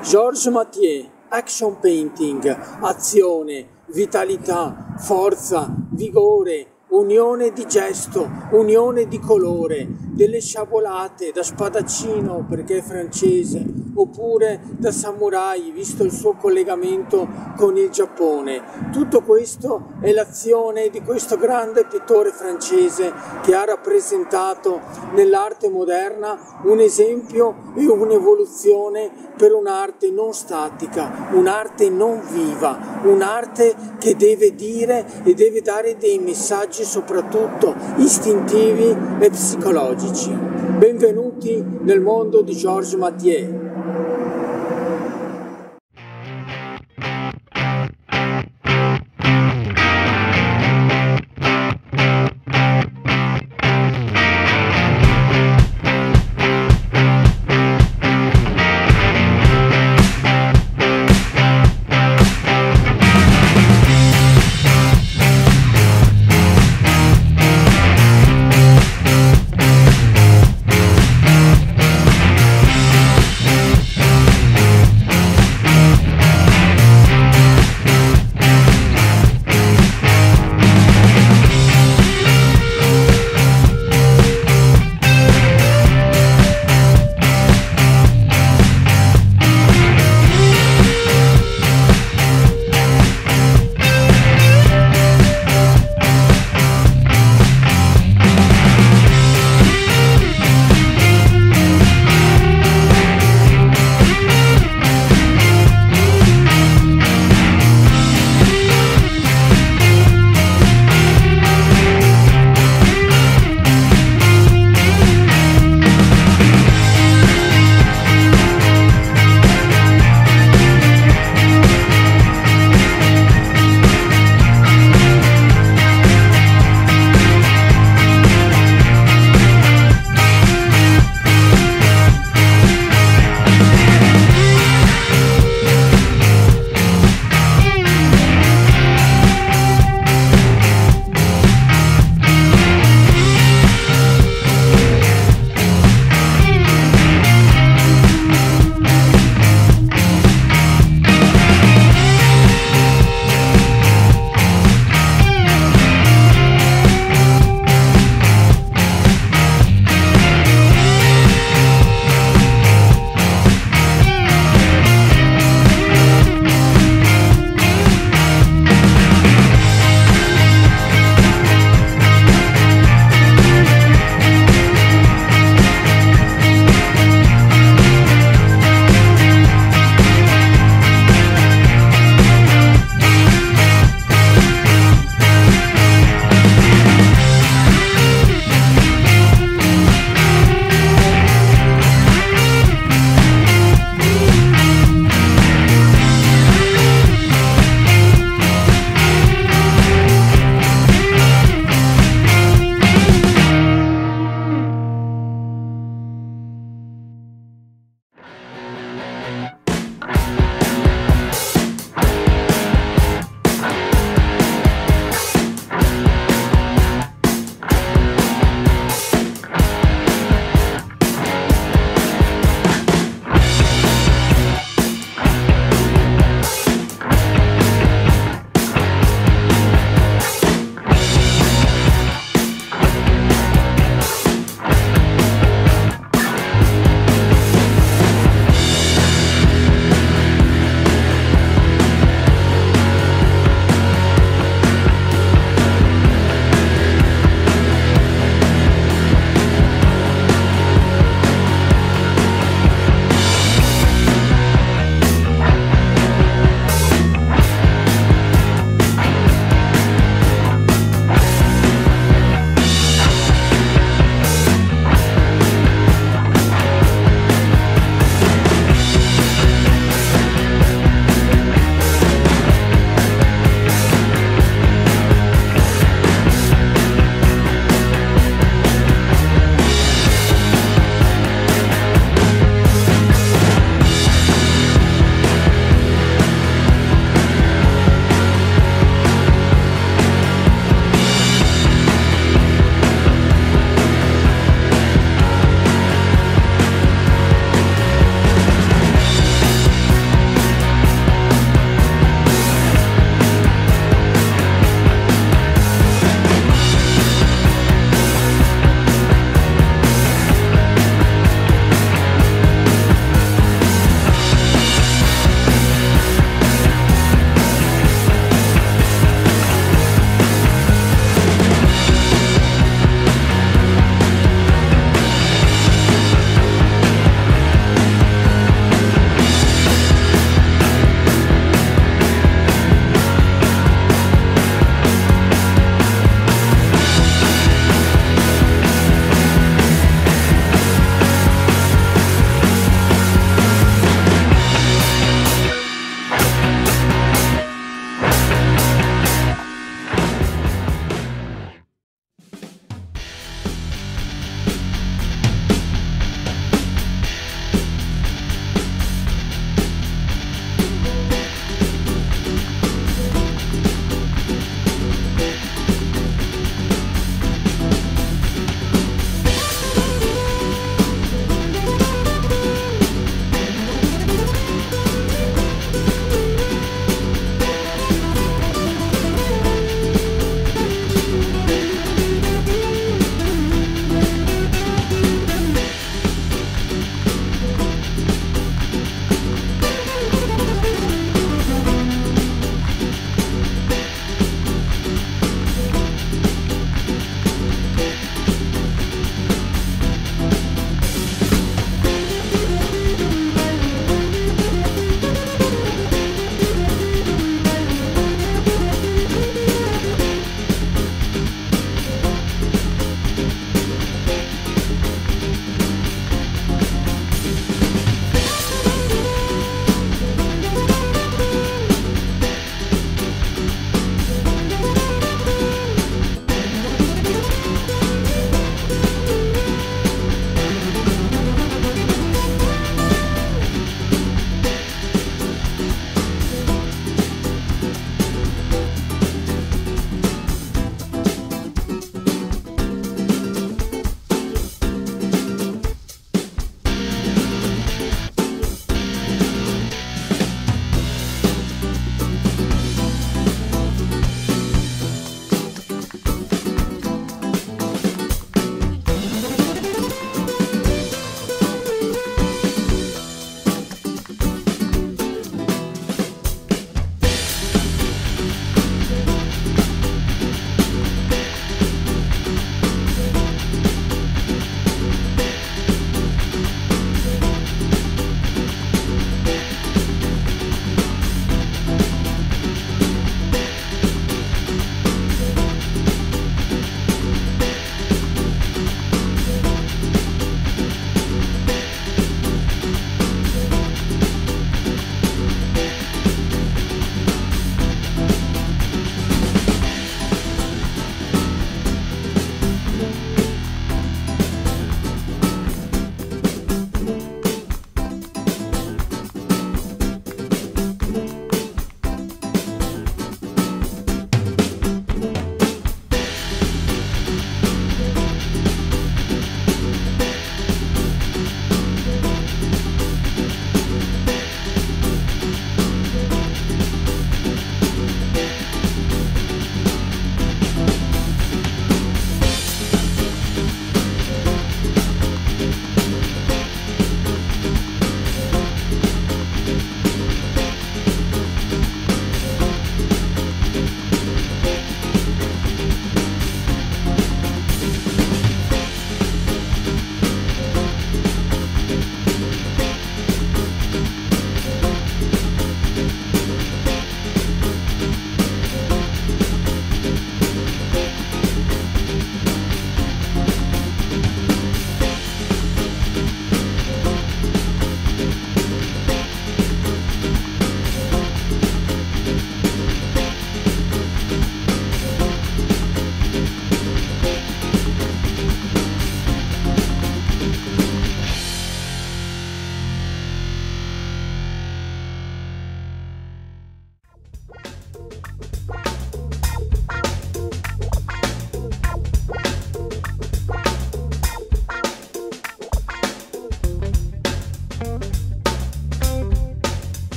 Georges Mathieu, action painting, azione, vitalità, forza, vigore, unione di gesto, unione di colore, delle sciabolate da spadaccino perché è francese, oppure da samurai visto il suo collegamento con il Giappone. Tutto questo è l'azione di questo grande pittore francese che ha rappresentato nell'arte moderna un esempio e un'evoluzione per un'arte non statica, un'arte non viva, un'arte che deve dire e deve dare dei messaggi soprattutto istintivi e psicologici. Benvenuti nel mondo di Georges Mathieu.